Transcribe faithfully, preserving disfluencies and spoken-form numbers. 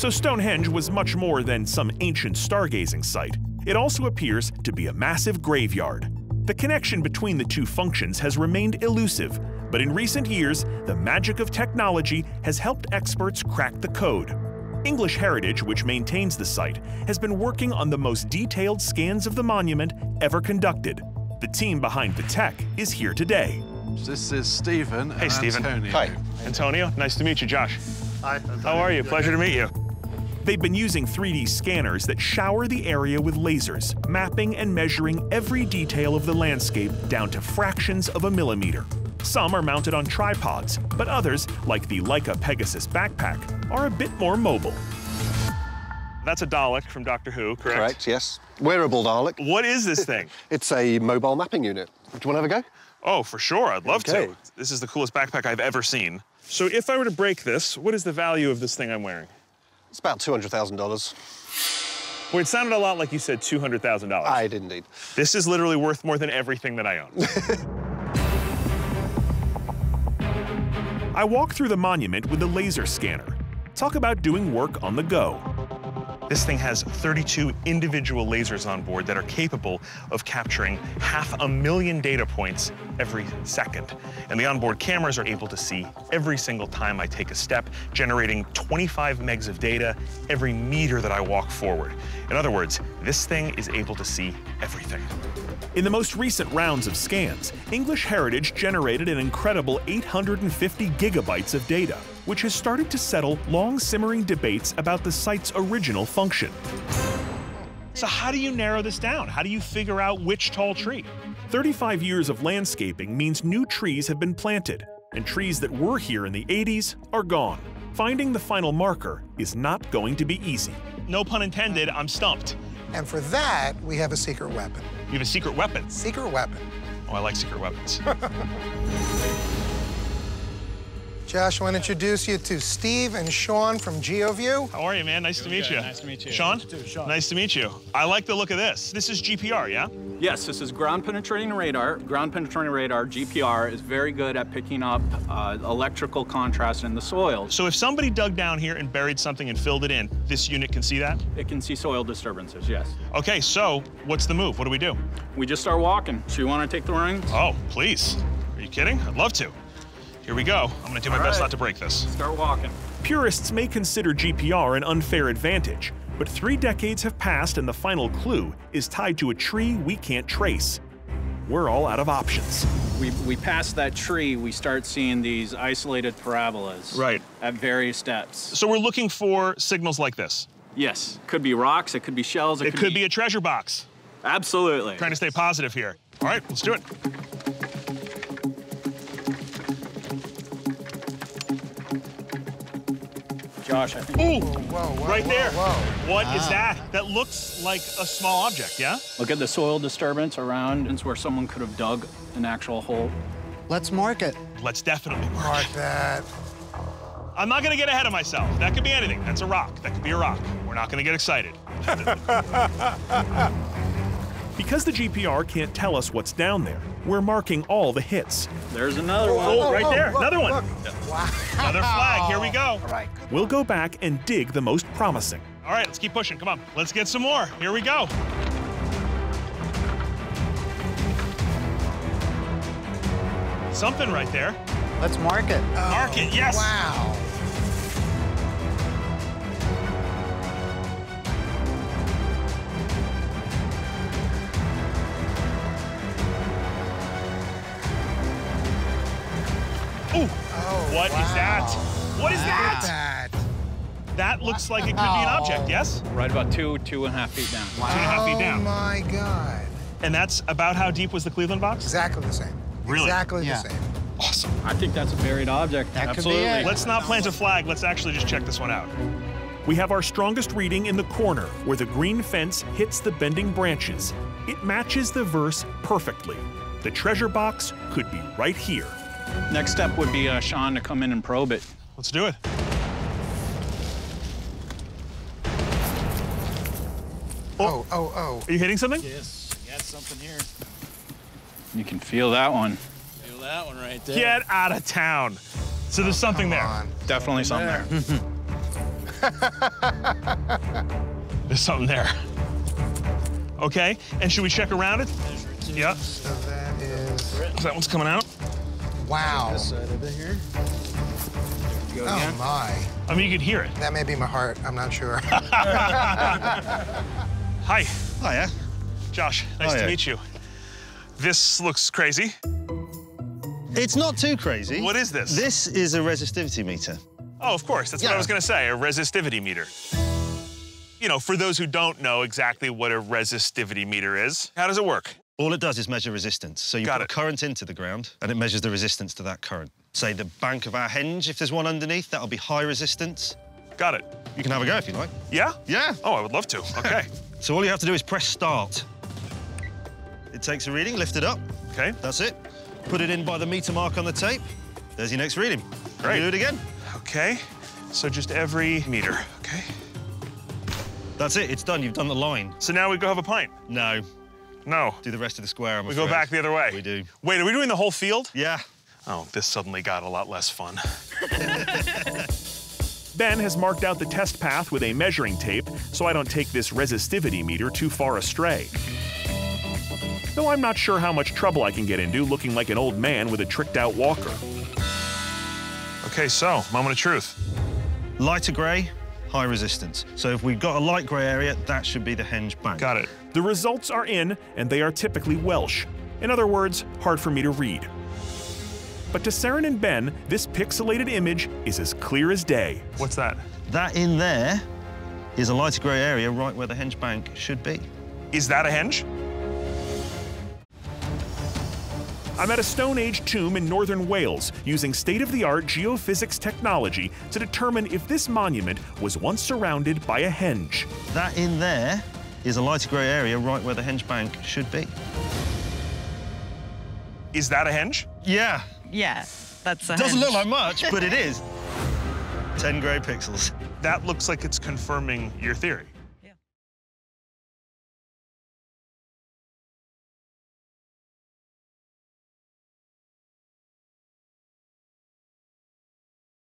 So Stonehenge was much more than some ancient stargazing site. It also appears to be a massive graveyard. The connection between the two functions has remained elusive, but in recent years, the magic of technology has helped experts crack the code. English Heritage, which maintains the site, has been working on the most detailed scans of the monument ever conducted. The team behind the tech is here today. This is Stephen and hey, Stephen. Antonio. Hi, Antonio. Nice to meet you, Josh. Hi, Antonio. How are you? Pleasure to meet you. They've been using three D scanners that shower the area with lasers, mapping and measuring every detail of the landscape down to fractions of a millimeter. Some are mounted on tripods, but others, like the Leica Pegasus backpack, are a bit more mobile. That's a Dalek from Doctor Who, correct? Correct, yes. Wearable Dalek. What is this thing? It's a mobile mapping unit. Do you want to have a go? Oh, for sure. I'd love okay. to. This is the coolest backpack I've ever seen. So if I were to break this, what is the value of this thing I'm wearing? It's about two hundred thousand dollars. Well, it sounded a lot like you said two hundred thousand dollars. I did indeed. This is literally worth more than everything that I own. I walk through the monument with a laser scanner. Talk about doing work on the go. This thing has thirty-two individual lasers on board that are capable of capturing half a million data points every second. And the onboard cameras are able to see every single time I take a step, generating twenty-five megs of data every meter that I walk forward. In other words, this thing is able to see everything. In the most recent rounds of scans, English Heritage generated an incredible eight hundred fifty gigabytes of data, which has started to settle long simmering debates about the site's original function. So how do you narrow this down? How do you figure out which tall tree? thirty-five years of landscaping means new trees have been planted, and trees that were here in the eighties are gone. Finding the final marker is not going to be easy. No pun intended, I'm stumped. And for that, we have a secret weapon. You have a secret weapon? Secret weapon. Oh, I like secret weapons. Josh, I want to introduce you to Steve and Sean from GeoView. How are you, man? Nice to meet you. Nice to meet you. Sean? Nice to meet you. I like the look of this. This is G P R, yeah? Yes, this is ground-penetrating radar. Ground-penetrating radar, G P R, is very good at picking up uh, electrical contrast in the soil. So if somebody dug down here and buried something and filled it in, this unit can see that? It can see soil disturbances, yes. Okay, so what's the move? What do we do? We just start walking. So you want to take the reins? Oh, please. Are you kidding? I'd love to. Here we go. I'm going to do my All best right. not to break this. Start walking. Purists may consider G P R an unfair advantage, but three decades have passed and the final clue is tied to a tree we can't trace. We're all out of options. We, we pass that tree, we start seeing these isolated parabolas right. at various steps. So we're looking for signals like this? Yes. Could be rocks, it could be shells. It, it could, could be... be a treasure box. Absolutely. Trying to stay positive here. All right, let's do it. Gosh, I think Ooh, whoa, whoa, right whoa, there. Whoa. What wow. is that? That looks like a small object, yeah? Look at the soil disturbance around. It's where someone could have dug an actual hole. Let's mark it. Let's definitely mark, mark it. that. I'm not going to get ahead of myself. That could be anything. That's a rock. That could be a rock. We're not going to get excited. Because the G P R can't tell us what's down there, we're marking all the hits. There's another one. Oh, right there. Another one. Wow. Another flag. Here we go. All right. We'll go back and dig the most promising. All right, let's keep pushing. Come on. Let's get some more. Here we go. Something right there. Let's mark it. Oh, mark it, yes. Wow. Ooh. Oh, what wow. is that? What is that? that? That looks like it could oh. be an object, yes? Right about two, two and a half feet down. Wow. Two and a half feet down. Oh, my God. And that's about how deep was the Cleveland box? Exactly the same. Really? Exactly yeah. the same. Awesome. I think that's a buried object. That Absolutely. Could be it. Let's not plant a flag. Let's actually just check this one out. We have our strongest reading in the corner, where the green fence hits the bending branches. It matches the verse perfectly. The treasure box could be right here. Next step would be uh, Sean to come in and probe it. Let's do it. Oh, oh, oh. oh. Are you hitting something? Yes, I got something here. You can feel that one. Feel that one right there. Get out of town. So there's oh, something there. On. Definitely something, something there. there. There's something there. Okay, and should we check around it? Yep. So that is... So that one's coming out. Wow. This side of it here. Go oh, again. My. I mean, you could hear it. That may be my heart. I'm not sure. Hi. Hiya. Josh, nice Hiya. to meet you. This looks crazy. It's not too crazy. What is this? This is a resistivity meter. Oh, of course. That's yeah. what I was going to say, a resistivity meter. You know, for those who don't know exactly what a resistivity meter is, how does it work? All it does is measure resistance. So you Got put it. a current into the ground, and it measures the resistance to that current. Say the bank of our henge, if there's one underneath, that'll be high resistance. Got it. You can have a go if you like. Yeah? Yeah. Oh, I would love to. OK. So all you have to do is press start. It takes a reading, lift it up. OK. That's it. Put it in by the meter mark on the tape. There's your next reading. Great. You do it again. OK. So just every meter. OK. That's it. It's done. You've done the line. So now we go have a pint. No. No. Do the rest of the square, I'm afraid. We go back the other way. We do. Wait, are we doing the whole field? Yeah. Oh, this suddenly got a lot less fun. Ben has marked out the test path with a measuring tape, so I don't take this resistivity meter too far astray. Though I'm not sure how much trouble I can get into looking like an old man with a tricked-out walker. OK, so, moment of truth. Lighter grey, high resistance. So if we've got a light grey area, that should be the henge bank. Got it. The results are in, and they are typically Welsh. In other words, hard for me to read. But to Saren and Ben, this pixelated image is as clear as day. What's that? That in there is a lighter grey area right where the henge bank should be. Is that a henge? I'm at a Stone Age tomb in northern Wales, using state-of-the-art geophysics technology to determine if this monument was once surrounded by a henge. That in there is a lighter grey area right where the henge bank should be. Is that a henge? Yeah. Yeah, that's a Doesn't henge. look like much, but it is. ten grey pixels. That looks like it's confirming your theory.